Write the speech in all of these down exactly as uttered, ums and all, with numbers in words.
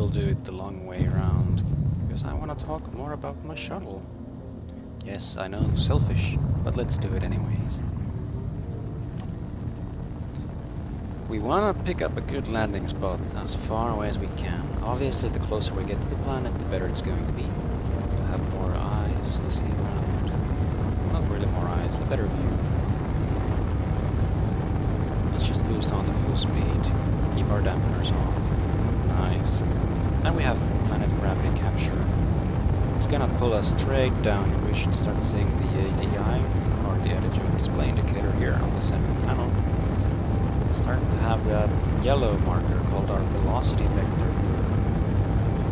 we'll do it the long way around, because I want to talk more about my shuttle. Yes, I know, selfish, but let's do it anyways. We want to pick up a good landing spot as far away as we can. Obviously, the closer we get to the planet, the better it's going to be. We'll have more eyes to see around. Not really more eyes, a better view. Let's just boost on to full speed. Keep our dampeners on. Nice. And we have planet gravity capture. It's gonna pull us straight down. We should start seeing the A D I, or the attitude display indicator, here on the center panel. Starting to have that yellow marker called our velocity vector.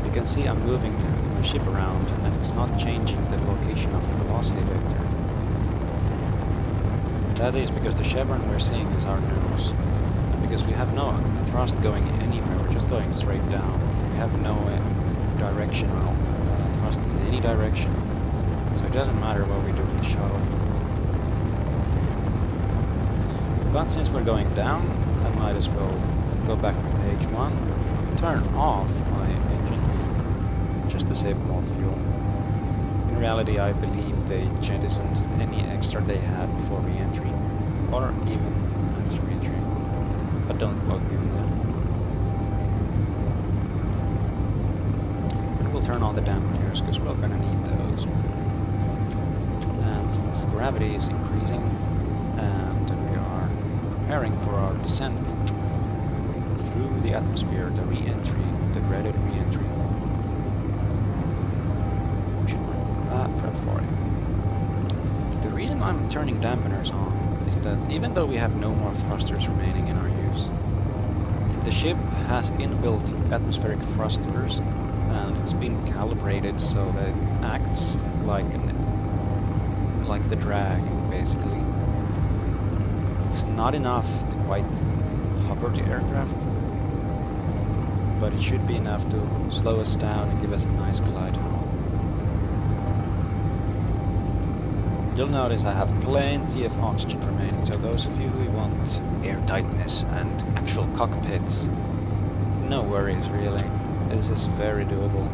You can see I'm moving the ship around and it's not changing the location of the velocity vector. That is because the chevron we're seeing is our nose. And because we have no thrust going anywhere, we're just going straight down. We have no uh, directional uh, thrust in any direction. So it doesn't matter what we do with the shuttle. But since we're going down, I might as well go back to page one, turn off my engines, just to save more fuel. In reality, I believe they jettisoned any extra they had before re-entry, or even after re-entry, but don't quote me on that. And we'll turn on the dampeners, because we're going to need those. And since gravity is increasing, and preparing for our descent through the atmosphere, the re-entry, the dreaded re-entry. We should not prep for it. The reason I'm turning dampeners on is that even though we have no more thrusters remaining in our use, the ship has inbuilt atmospheric thrusters and it's been calibrated so that it acts like, an, like the drag, basically. It's not enough to quite hover the aircraft, but it should be enough to slow us down and give us a nice glide home. You'll notice I have plenty of oxygen remaining, so those of you who want air tightness and actual cockpits, no worries really, this is very doable.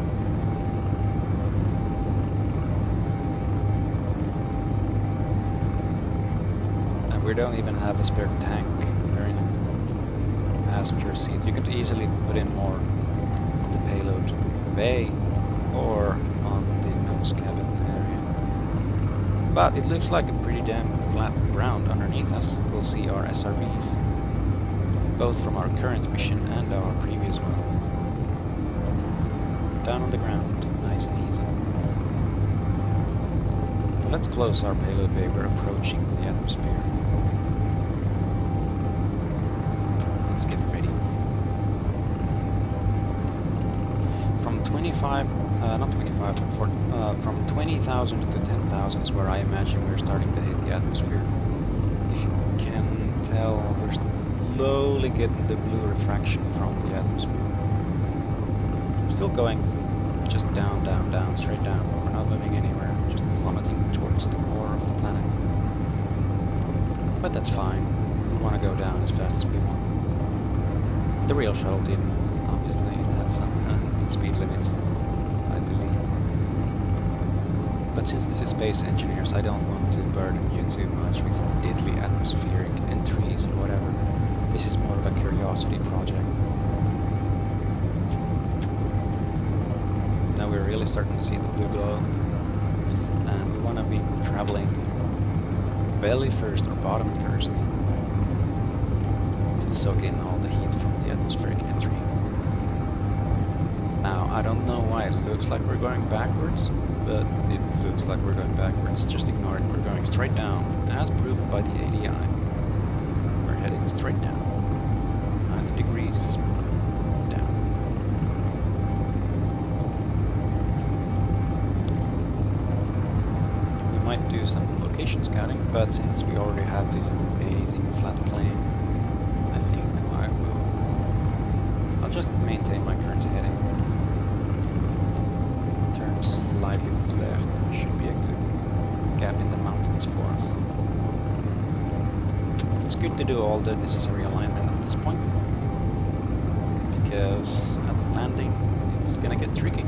We don't even have a spare tank or in the passenger seat. You could easily put in more on the payload bay or on the nose cabin area. But it looks like a pretty damn flat ground underneath us. We'll see our S R Vs, both from our current mission and our previous one. Down on the ground, nice and easy. Let's close our payload bay. We're approaching the atmosphere. twenty-five, uh, not twenty-five, for, uh, from twenty thousand to ten thousand is where I imagine we're starting to hit the atmosphere. If you can tell, we're slowly getting the blue refraction from the atmosphere. We're still going just down, down, down, straight down. We're not moving anywhere, just plummeting towards the core of the planet. But that's fine. We want to go down as fast as we want. The real shuttle didn't, obviously, it had some uh, speed limits. But since this is Space Engineers, I don't want to burden you too much with diddly atmospheric entries or whatever. This is more of a curiosity project. Now we're really starting to see the blue glow. And we want to be traveling belly first or bottom first to soak in all the heat from the atmospheric entry. Now, I don't know why it looks like we're going backwards, but it looks like we're going backwards. Just ignore it, we're going straight down, as proved by the A D I. We're heading straight down, ninety degrees down. We might do some location scouting, but since we already have this amazing flat plane, I think I will... I'll just maintain my current heading. Slightly to the left, should be a good gap in the mountains for us. It's good to do all the necessary alignment at this point, because at landing gonna get tricky,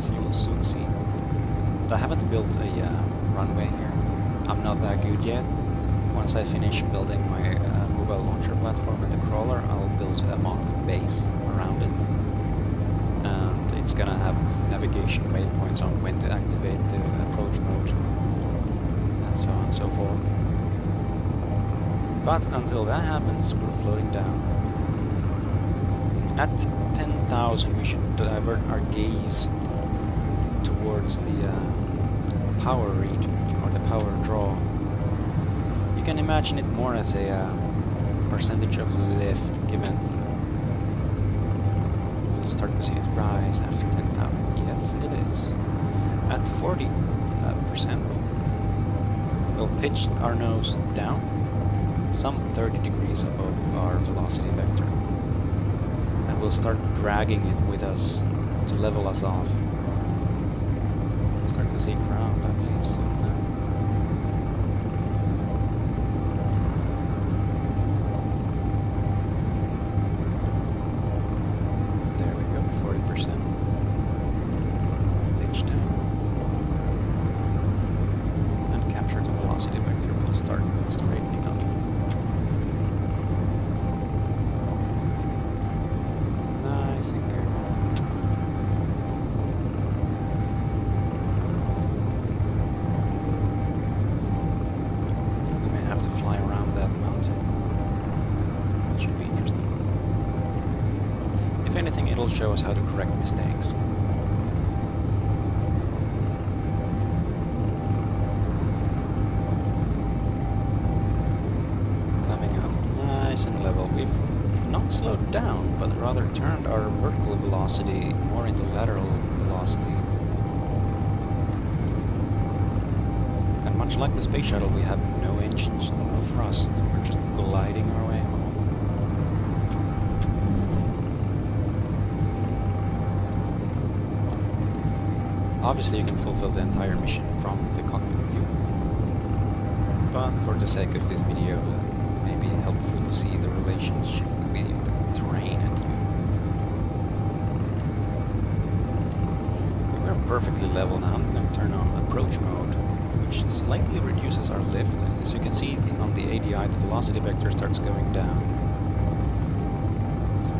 as you will soon see. But I haven't built a uh, runway here. I'm not that good yet. Once I finish building my uh, mobile launcher platform with the crawler, I'll build a mock base around it. And it's gonna have navigation waypoints on when to activate the approach mode, and so on and so forth. But until that happens, we're floating down. At ten thousand we should divert our gaze towards the uh, power read, or the power draw. You can imagine it more as a uh, percentage of lift given. We'll start to see it rise after ten thousand. Yes, it is. At forty percent, uh, we'll pitch our nose down, some thirty degrees above our velocity vector. And we'll start dragging it with us to level us off. We'll start to see ground, I believe, so. Show us how to correct mistakes. Coming up nice and level. We've not slowed down, but rather turned our vertical velocity more into lateral velocity. And much like the space shuttle, we have no engines, no thrust. We're just gliding our way home. Obviously you can fulfill the entire mission from the cockpit view, but for the sake of this video, uh, it may be helpful to see the relationship with the terrain and you. We're perfectly level now. I'm going to turn on approach mode, which slightly reduces our lift. As you can see on the A D I, the velocity vector starts going down.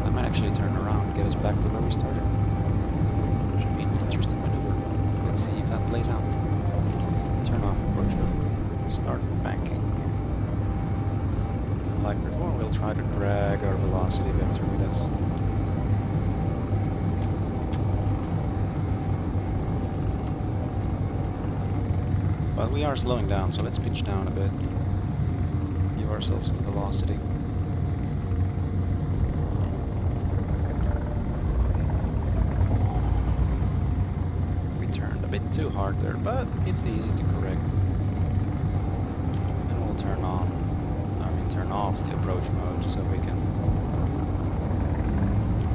I might actually turn around and get us back to where we started. Plays out. Turn off approach mode. Start banking. And like before, we'll try to drag our velocity vector with us. But we are slowing down, so let's pitch down a bit. Give ourselves some velocity. Bit too hard there, but it's easy to correct. And we'll turn on, I mean turn off the approach mode so we can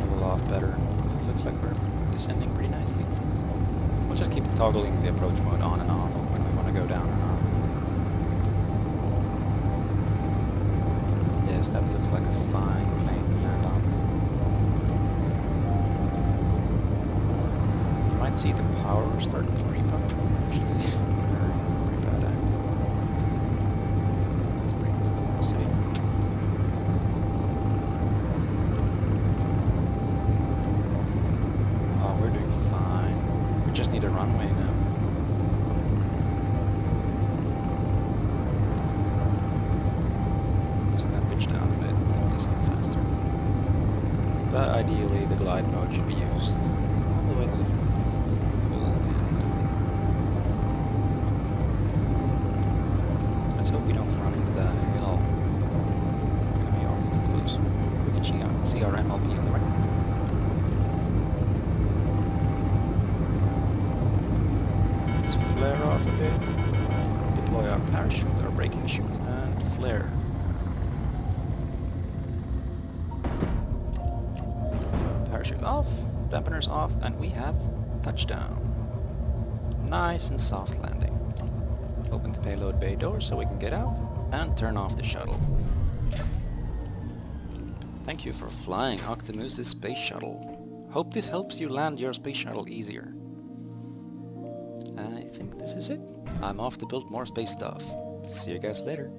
level off better. Because it looks like we're descending pretty nicely. We'll just keep toggling the approach mode on and off when we want to go down or not. Yes, that looks like a fine plane to land on. You might see the power starting to creep up, actually. Very bad idea. Let's bring it to the velocity. Oh, we're doing fine. We just need a runway now. Just gonna pitch down a bit and descend faster. But ideally, the glide mode should be used all the way to the off, dampeners off, and we have touchdown. Nice and soft landing. Open the payload bay door so we can get out and turn off the shuttle. Thank you for flying OctoMoose's space shuttle. Hope this helps you land your space shuttle easier. I think this is it. I'm off to build more space stuff. See you guys later.